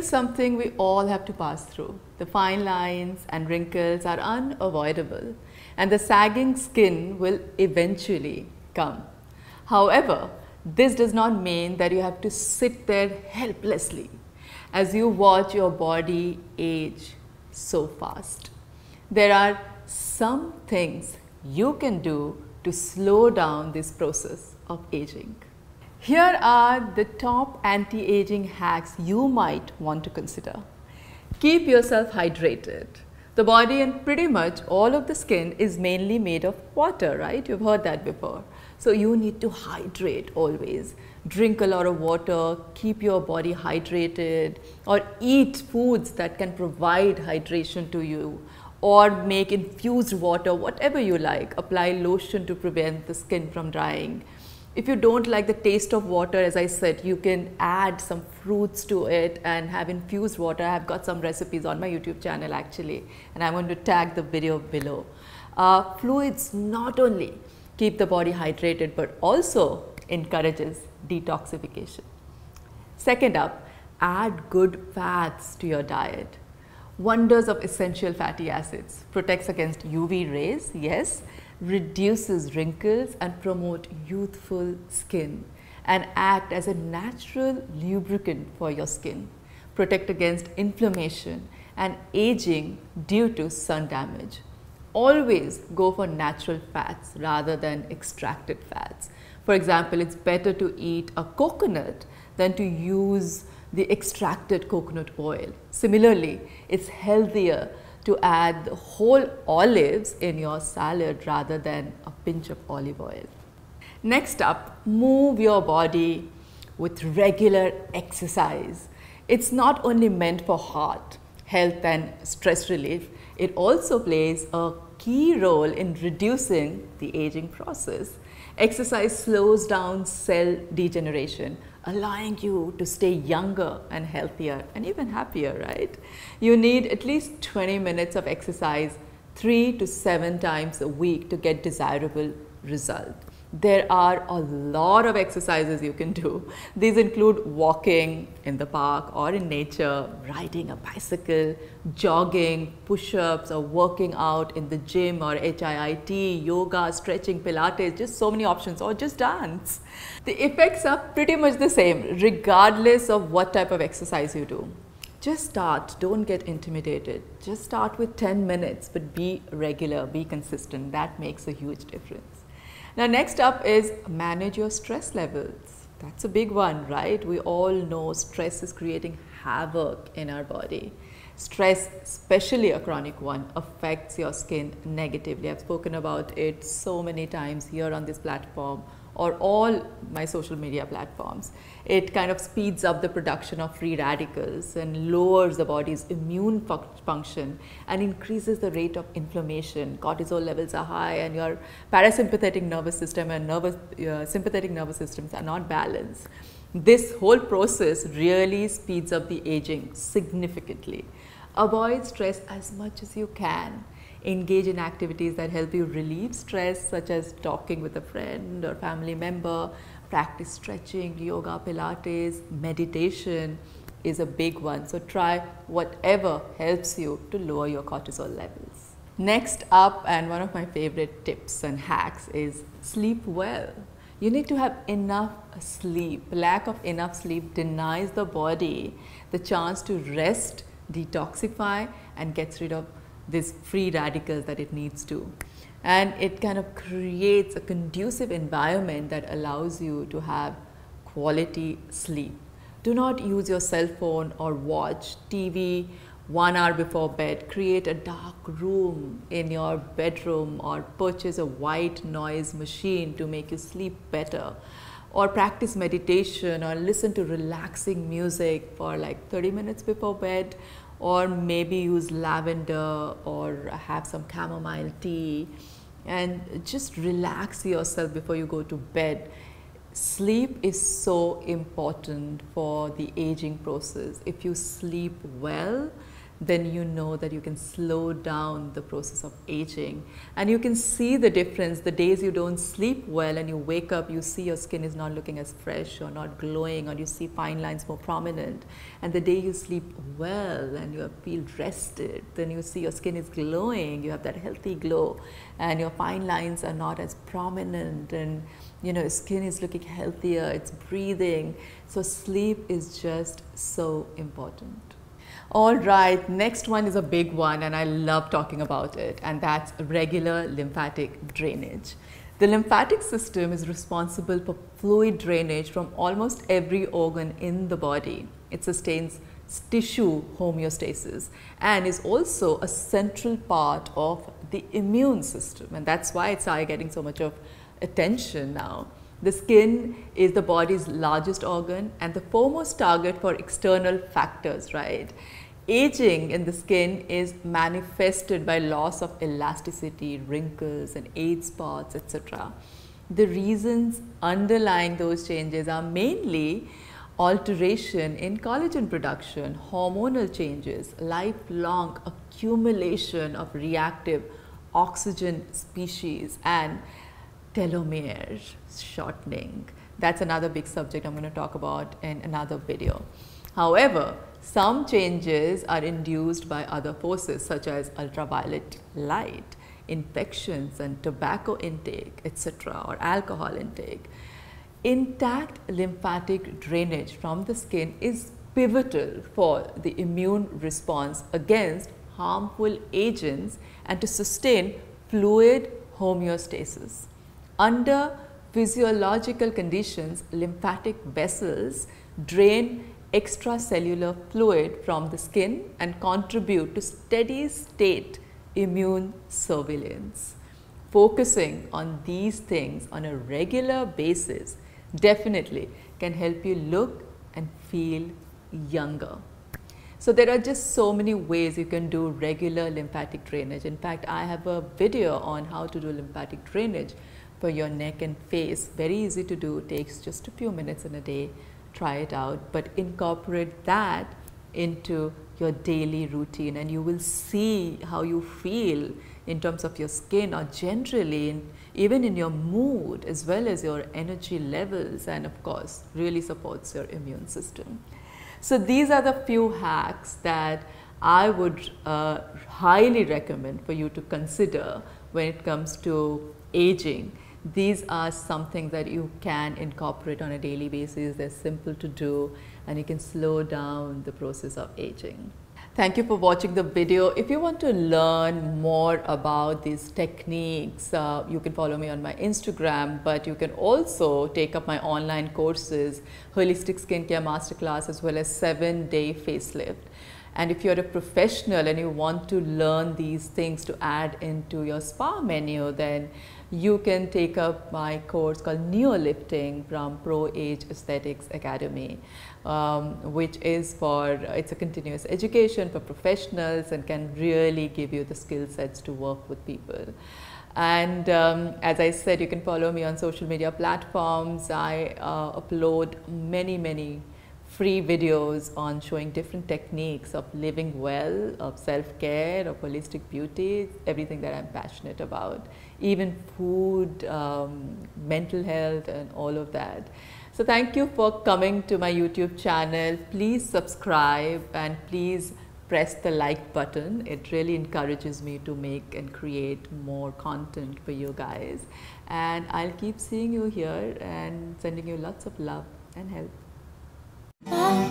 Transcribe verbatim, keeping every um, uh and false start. is something we all have to pass through. The fine lines and wrinkles are unavoidable, and the sagging skin will eventually come. However, this does not mean that you have to sit there helplessly as you watch your body age so fast. There are some things you can do to slow down this process of aging. Here are the top anti-aging hacks you might want to consider. Keep yourself hydrated. The body and pretty much all of the skin is mainly made of water, right? You've heard that before. So you need to hydrate always. Drink a lot of water, keep your body hydrated, or eat foods that can provide hydration to you, or make infused water, whatever you like. Apply lotion to prevent the skin from drying. If you don't like the taste of water, as I said, you can add some fruits to it and have infused water. I have got some recipes on my YouTube channel actually, and I'm going to tag the video below. Uh, fluids not only keep the body hydrated, but also encourages detoxification. Second up, add good fats to your diet. Wonders of essential fatty acids. Protects against U V rays, yes. Reduces wrinkles and promote youthful skin, and act as a natural lubricant for your skin. Protect against inflammation and aging due to sun damage. Always go for natural fats rather than extracted fats. For example, it's better to eat a coconut than to use the extracted coconut oil. Similarly, it's healthier to add whole olives in your salad rather than a pinch of olive oil. Next up, move your body with regular exercise. It's not only meant for heart health and stress relief, it also plays a key role in reducing the aging process. Exercise slows down cell degeneration, allowing you to stay younger and healthier and even happier, right? You need at least twenty minutes of exercise three to seven times a week to get desirable results. There are a lot of exercises you can do. These include walking in the park or in nature, riding a bicycle, jogging, push-ups, or working out in the gym or H I I T, yoga, stretching, Pilates, just so many options, or just dance. The effects are pretty much the same regardless of what type of exercise you do. Just start, don't get intimidated. Just start with ten minutes, but be regular, be consistent. That makes a huge difference. Now, next up is manage your stress levels. That's a big one, right? We all know stress is creating havoc in our body. Stress, especially a chronic one, affects your skin negatively. I've spoken about it so many times here on this platform or all my social media platforms. It kind of speeds up the production of free radicals and lowers the body's immune function and increases the rate of inflammation. Cortisol levels are high, and your parasympathetic nervous system and nervous, uh, sympathetic nervous systems are not balanced. This whole process really speeds up the aging significantly. Avoid stress as much as you can. Engage in activities that help you relieve stress, such as talking with a friend or family member. Practice stretching, yoga, Pilates, meditation is a big one. So try whatever helps you to lower your cortisol levels. Next up, and one of my favorite tips and hacks, is sleep well. You need to have enough sleep. Lack of enough sleep denies the body the chance to rest, detoxify, and gets rid of these free radicals that it needs to, and it kind of creates a conducive environment that allows you to have quality sleep. Do not use your cell phone or watch T V one hour before bed. Create a dark room in your bedroom, or purchase a white noise machine to make you sleep better, or practice meditation, or listen to relaxing music for like thirty minutes before bed, or maybe use lavender or have some chamomile tea, and just relax yourself before you go to bed. Sleep is so important for the aging process. If you sleep well, then you know that you can slow down the process of aging. And you can see the difference. The days you don't sleep well and you wake up, you see your skin is not looking as fresh or not glowing, or you see fine lines more prominent. And the day you sleep well and you feel rested, then you see your skin is glowing, you have that healthy glow, and your fine lines are not as prominent, and you know, skin is looking healthier, it's breathing. So sleep is just so important. All right, next one is a big one and I love talking about it, and that's regular lymphatic drainage. The lymphatic system is responsible for fluid drainage from almost every organ in the body. It sustains tissue homeostasis and is also a central part of the immune system, and that's why it's getting so much of attention now. The skin is the body's largest organ and the foremost target for external factors, right? Aging in the skin is manifested by loss of elasticity, wrinkles and age spots, et cetera. The reasons underlying those changes are mainly alteration in collagen production, hormonal changes, lifelong accumulation of reactive oxygen species, and telomere shortening. That's another big subject I'm going to talk about in another video. However, some changes are induced by other forces such as ultraviolet light, infections and tobacco intake, et cetera, or alcohol intake. Intact lymphatic drainage from the skin is pivotal for the immune response against harmful agents and to sustain fluid homeostasis. Under physiological conditions, lymphatic vessels drain extracellular fluid from the skin and contribute to steady state immune surveillance. Focusing on these things on a regular basis definitely can help you look and feel younger. So there are just so many ways you can do regular lymphatic drainage. In fact, I have a video on how to do lymphatic drainage for your neck and face. Very easy to do, takes just a few minutes in a day. Try it out, but incorporate that into your daily routine and you will see how you feel in terms of your skin, or generally in, even in your mood, as well as your energy levels, and of course really supports your immune system. So these are the few hacks that I would uh, highly recommend for you to consider when it comes to aging. These are something that you can incorporate on a daily basis. They're simple to do and you can slow down the process of aging. Thank you for watching the video. If you want to learn more about these techniques, uh, you can follow me on my Instagram, but you can also take up my online courses, Holistic Skincare Masterclass, as well as seven day Facelift. And if you're a professional and you want to learn these things to add into your spa menu, then you can take up my course called Neolifting from Pro-Age Aesthetics Academy, um, which is for, it's a continuous education for professionals and can really give you the skill sets to work with people. And um, as I said, you can follow me on social media platforms. I uh, upload many, many free videos on showing different techniques of living well, of self-care, of holistic beauty, everything that I'm passionate about, even food, um, mental health and all of that. So thank you for coming to my YouTube channel. Please subscribe and please press the like button. It really encourages me to make and create more content for you guys. And I'll keep seeing you here and sending you lots of love and help. Bye.